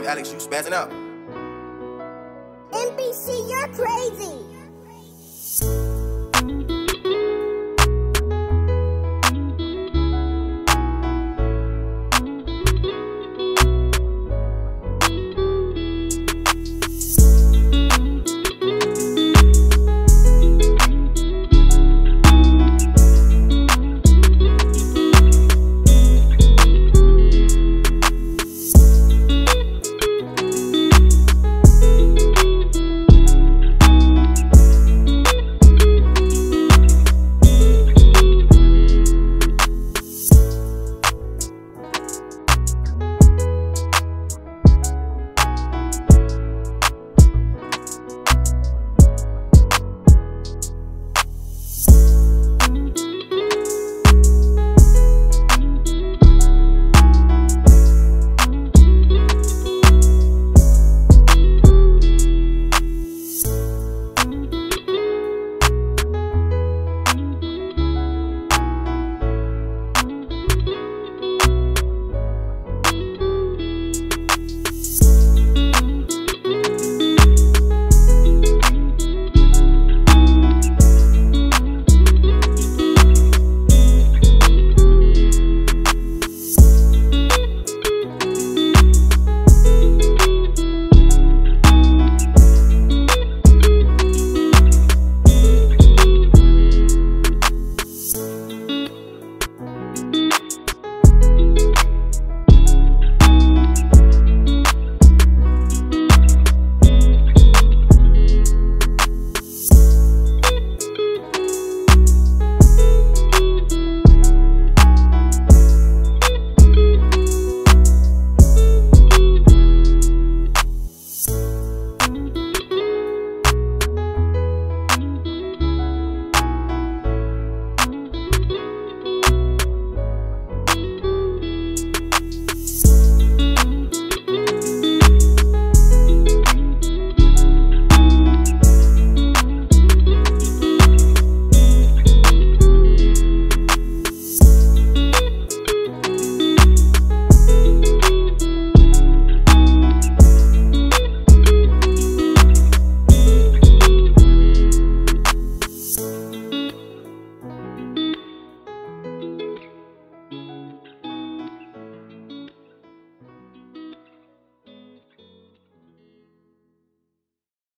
Damn, Alex, you spazzing out. NBC, you're crazy.